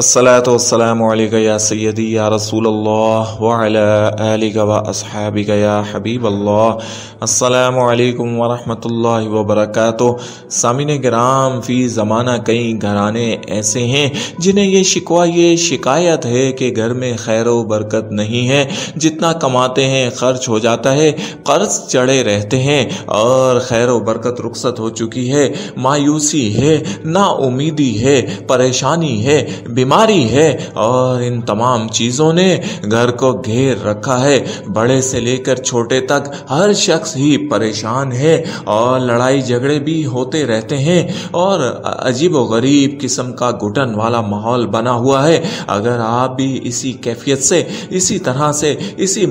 अस्सलातु वस्सलामु अलैका या सय्यदी या रसूल अल्लाह व अला आलिका व अस्हाबिका या हबीब अल्लाह। अस्सलामु अलैकुम व रहमतुल्लाहि व बरकातुहू। सामीने गिराम, फ़ी ज़माना कई घराने ऐसे हैं जिन्हें ये शिकायत है कि घर में खैर व बरकत नहीं है। जितना कमाते हैं खर्च हो जाता है, कर्ज चढ़े रहते हैं और खैर व बरकत रुखसत हो चुकी है। मायूसी है, नाउमीदी है, परेशानी है, बीमारी है और इन तमाम चीज़ों ने घर को घेर रखा है। बड़े से लेकर छोटे तक हर शख्स ही परेशान है और लड़ाई झगड़े भी होते रहते हैं और अजीब व गरीब किस्म का घुटन वाला माहौल बना हुआ है। अगर आप भी इसी कैफियत से, इसी तरह से, इसी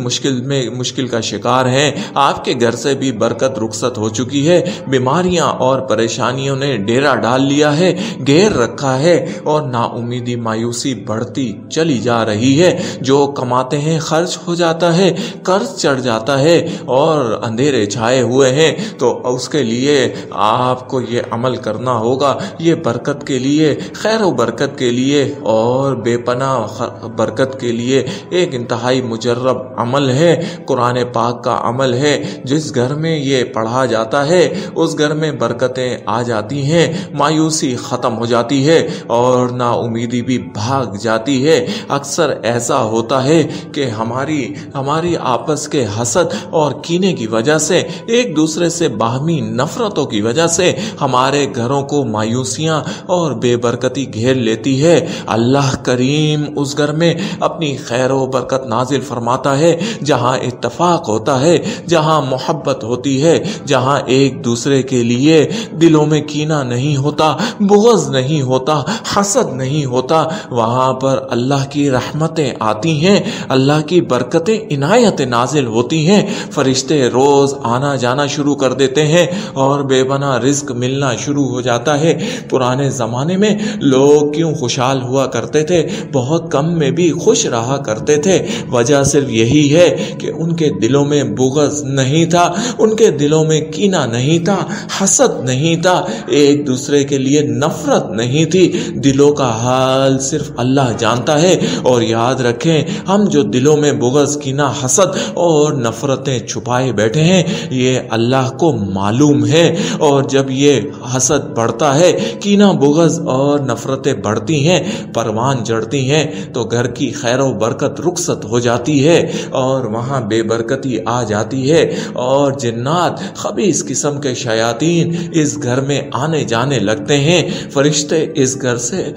मुश्किल का शिकार हैं, आपके घर से भी बरकत रुखसत हो चुकी है। बीमारियां और परेशानियों ने डेरा डाल लिया है, घेर रखा है और नाउमीदी मायूसी बढ़ती चली जा रही है। जो कमाते हैं खर्च हो जाता है, कर्ज चढ़ जाता है और अंधेरे छाए हुए हैं। तो उसके लिए आपको ये अमल करना होगा, ये बरकत के लिए, खैर व बरकत के लिए और बेपनाह बरकत के लिए एक इंतहाई मुजर्रब अमल है, कुरान पाक का अमल है। जिस घर में ये पढ़ा जाता है उस घर में बरकतें आ जाती हैं, मायूसी ख़त्म हो जाती है और नाउमीदी भी भाग जाती है। अक्सर ऐसा होता है कि हमारी आपस के हसद और कीने की वजह से, एक दूसरे से बाहमी नफरतों की वजह से हमारे घरों को मायूसियाँ और बेबरकती घेर लेती है। अल्लाह करीम उस घर में अपनी खैर व बरकत नाजिल फरमाता है जहाँ इत्तफाक होता है, जहाँ मोहब्बत होती है, जहाँ एक दूसरे के लिए दिलों में कीना नहीं होता, बुग़्ज़ नहीं होता, हसद नहीं होता। वहाँ पर अल्लाह की रहमतें आती हैं, अल्लाह की बरकतें, इनायतें नाजिल होती हैं। फरिश्ते रोज़ आना जाना शुरू कर देते हैं और बेपनाह रिज्क मिलना शुरू हो जाता है। पुराने ज़माने में लोग क्यों खुशहाल हुआ करते थे, बहुत कम में भी खुश रहा करते थे। वजह सिर्फ यही है कि उनके दिलों में बुग़्ज़ नहीं था, उनके दिलों में कीना नहीं था, हसद नहीं था, एक दूसरे के लिए नफरत नहीं थी। दिलों का हाल सिर्फ अल्लाह जानता है। और याद रखें, हम जो दिलों में बुग़्ज़, कीना, हसद और नफरतें छुपाए बैठे हैं, ये अल्लाह को मालूम है। और जब ये हसद बढ़ता है, कीना, बुग़्ज़ और नफरतें बढ़ती हैं, परवान जड़ती हैं, तो घर की खैर व बरकत रुखसत हो जाती है और वहाँ बेबरकती आ जाती है। और जिन्नात, खबीस किस्म के शयातीन इस घर में आने जाने लगते हैं। फरिश्ते इस घर से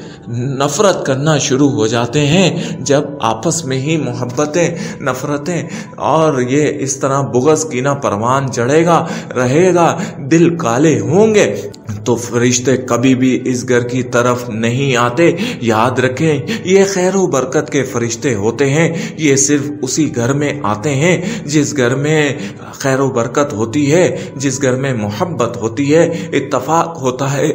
नफरत करना शुरू हो जाते हैं। जब आपस में ही मोहब्बतें, नफरतें और ये इस तरह बुग़्ज़, कीना, परवान चढ़ेगा रहेगा, दिल काले होंगे, तो फरिश्ते कभी भी इस घर की तरफ नहीं आते। याद रखें, ये खैर व बरकत के फरिश्ते होते हैं। ये सिर्फ उसी घर में आते हैं जिस घर में खैर व बरकत होती है, जिस घर में मोहब्बत होती है, इत्तफाक होता है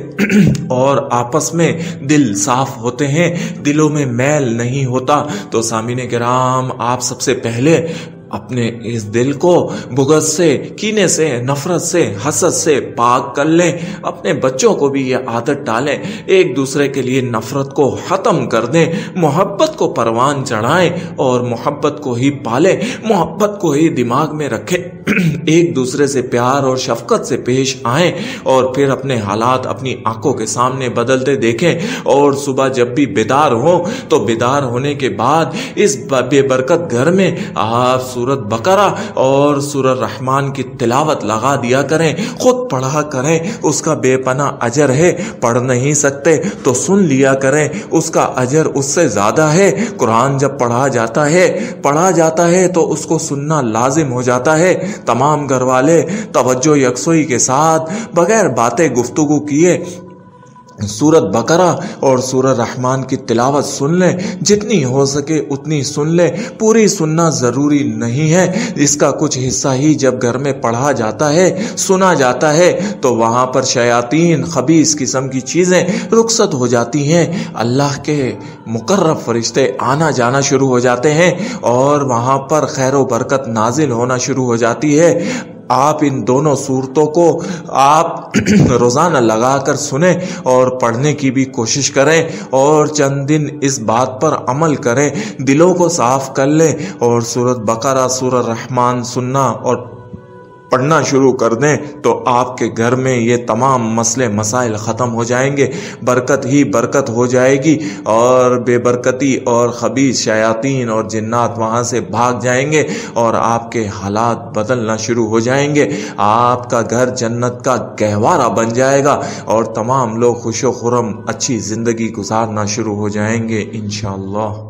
और आपस में दिल साफ होते हैं, दिलों में मैल नहीं होता। तो सामीने किराम, आप सबसे पहले अपने इस दिल को बुग़्ज़ से, कीने से, नफरत से, हसद से पाक कर लें। अपने बच्चों को भी ये आदत डालें, एक दूसरे के लिए नफरत को ख़त्म कर दें, मोहब्बत को परवान चढ़ाएं और मोहब्बत को ही पालें, मोहब्बत को ही दिमाग में रखें। एक दूसरे से प्यार और शफ़क़त से पेश आएं और फिर अपने हालात अपनी आंखों के सामने बदलते देखें। और सुबह जब भी बेदार हों तो बेदार होने के बाद इस बेबरकत घर में आप सूरह बकरा और सूरह रहमान की तिलावत लगा दिया करें, खुद पढ़ा करें। उसका बेपनाह अजर है, पढ़ नहीं सकते तो सुन लिया करें, उसका अजर उससे ज़्यादा है। कुरान जब पढ़ा जाता है तो उसको सुनना लाजिम हो जाता है। तमाम घर वाले तवज्जो यकसोई के साथ बगैर बातें गुफ्तगू किए सूरह बकरा और सूरह रहमान की तिलावत सुन लें, जितनी हो सके उतनी सुन लें। पूरी सुनना ज़रूरी नहीं है, इसका कुछ हिस्सा ही जब घर में पढ़ा जाता है, सुना जाता है, तो वहाँ पर शयातीन, खबीस किस्म की चीज़ें रुखसत हो जाती हैं। अल्लाह के मुकर्रब फरिश्ते आना जाना शुरू हो जाते हैं और वहाँ पर खैर व बरकत नाजिल होना शुरू हो जाती है। आप इन दोनों सूरतों को आप रोज़ाना लगाकर सुने और पढ़ने की भी कोशिश करें और चंद दिन इस बात पर अमल करें, दिलों को साफ़ कर लें और सूरह बकरा, सूरह रहमान सुनना और पढ़ना शुरू कर दें तो आपके घर में ये तमाम मसले मसाइल ख़त्म हो जाएंगे। बरकत ही बरकत हो जाएगी और बेबरकती और खबीस शयातीन और जिन्नात वहाँ से भाग जाएंगे और आपके हालात बदलना शुरू हो जाएंगे। आपका घर जन्नत का गहवारा बन जाएगा और तमाम लोग खुश व खुरम अच्छी ज़िंदगी गुजारना शुरू हो जाएंगे इंशाअल्लाह।